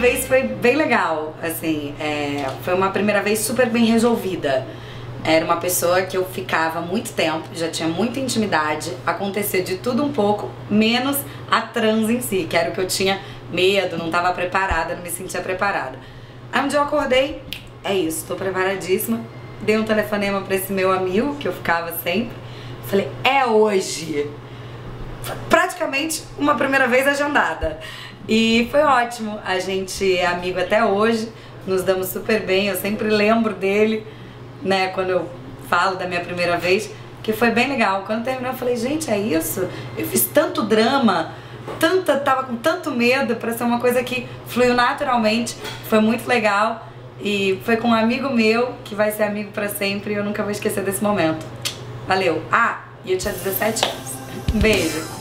vez foi bem legal, assim, foi uma primeira vez super bem resolvida. Era uma pessoa que eu ficava muito tempo, já tinha muita intimidade, acontecia de tudo um pouco, menos a transa em si, que era o que eu tinha medo, não estava preparada, não me sentia preparada. Aí um dia eu acordei, é isso, tô preparadíssima, dei um telefonema pra esse meu amigo, que eu ficava sempre, falei, é hoje! Praticamente uma primeira vez agendada. E foi ótimo, a gente é amigo até hoje, nos damos super bem, eu sempre lembro dele, né, quando eu falo da minha primeira vez, que foi bem legal. Quando terminou eu falei, gente, é isso? Eu fiz tanto drama, tava com tanto medo, pra ser uma coisa que fluiu naturalmente, foi muito legal e foi com um amigo meu, que vai ser amigo pra sempre e eu nunca vou esquecer desse momento. Valeu! Ah, e eu tinha 17 anos. Um beijo!